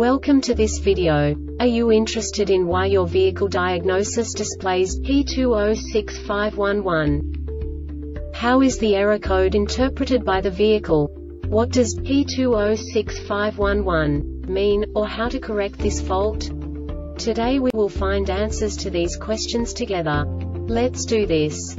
Welcome to this video. Are you interested in why your vehicle diagnosis displays P206511? How is the error code interpreted by the vehicle? What does P206511 mean, or how to correct this fault? Today we will find answers to these questions together. Let's do this.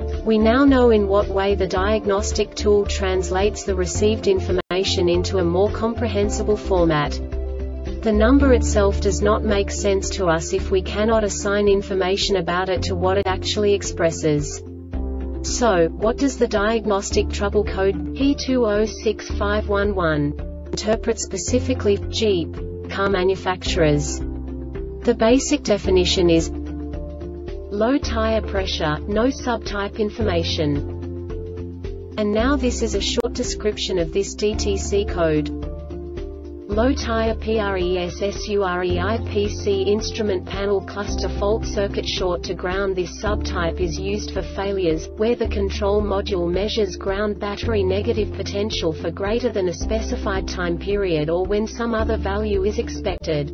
We now know in what way the diagnostic tool translates the received information into a more comprehensible format. The number itself does not make sense to us if we cannot assign information about it to what it actually expresses. So, what does the diagnostic trouble code P206511 interpret specifically for Jeep car manufacturers? The basic definition is low tire pressure, no subtype information. And now this is a short description of this DTC code. Low tire PRESSUREIPC instrument panel cluster fault circuit short to ground. This subtype is used for failures where the control module measures ground battery negative potential for greater than a specified time period or when some other value is expected.